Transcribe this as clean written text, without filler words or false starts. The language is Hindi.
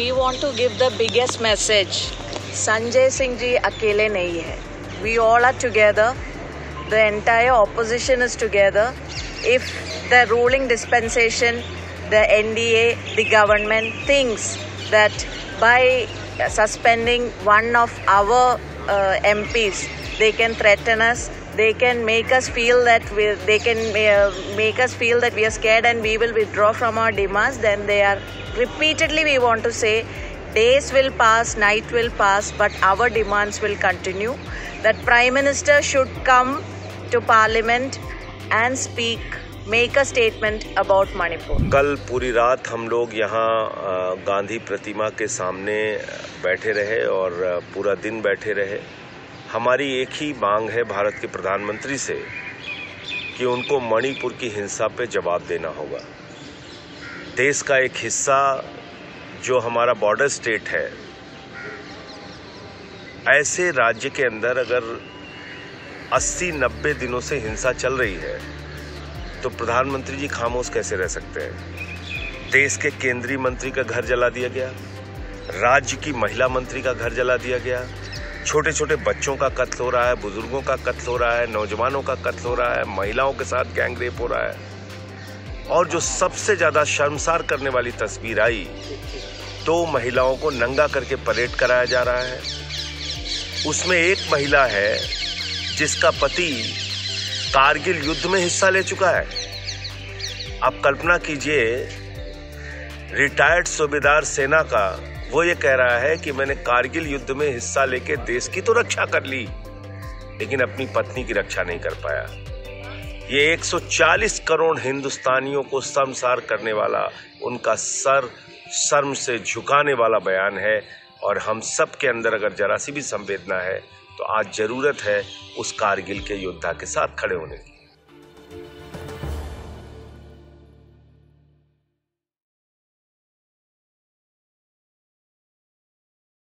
We want to give the biggest message. Sanjay Singh ji अकेले नहीं है, we all are together, the entire opposition is together. If the ruling dispensation, the NDA, the government thinks that by suspending one of our MPs, they can threaten us. They can make us feel that we are scared and we will withdraw from our demands. Then they are repeatedly, we want to say, days will pass, night will pass, but our demands will continue. That Prime Minister should come to Parliament and speak. Make a statement about Manipur. कल पूरी रात हम लोग यहाँ गांधी प्रतिमा के सामने बैठे रहे और पूरा दिन बैठे रहे। हमारी एक ही मांग है भारत के प्रधानमंत्री से कि उनको मणिपुर की हिंसा पे जवाब देना होगा। देश का एक हिस्सा जो हमारा बॉर्डर स्टेट है, ऐसे राज्य के अंदर अगर 80-90 दिनों से हिंसा चल रही है तो प्रधानमंत्री जी खामोश कैसे रह सकते हैं। देश के केंद्रीय मंत्री का घर जला दिया गया, राज्य की महिला मंत्री का घर जला दिया गया, छोटे छोटे बच्चों का कत्ल हो रहा है, बुजुर्गों का कत्ल हो रहा है, नौजवानों का कत्ल हो रहा है, महिलाओं के साथ गैंग रेप हो रहा है। और जो सबसे ज़्यादा शर्मसार करने वाली तस्वीर आई तो महिलाओं को नंगा करके परेड कराया जा रहा है। उसमें एक महिला है जिसका पति कारगिल युद्ध में हिस्सा ले चुका है। आप कल्पना कीजिए, रिटायर्ड सूबेदार सेना का वो ये कह रहा है कि मैंने कारगिल युद्ध में हिस्सा लेके देश की तो रक्षा कर ली, लेकिन अपनी पत्नी की रक्षा नहीं कर पाया। ये 140 करोड़ हिंदुस्तानियों को शर्मसार करने वाला, उनका सर शर्म से झुकाने वाला बयान है। और हम सब के अंदर अगर जरा सी भी संवेदना है तो आज ज़रूरत है उस कारगिल के योद्धा के साथ खड़े होने की।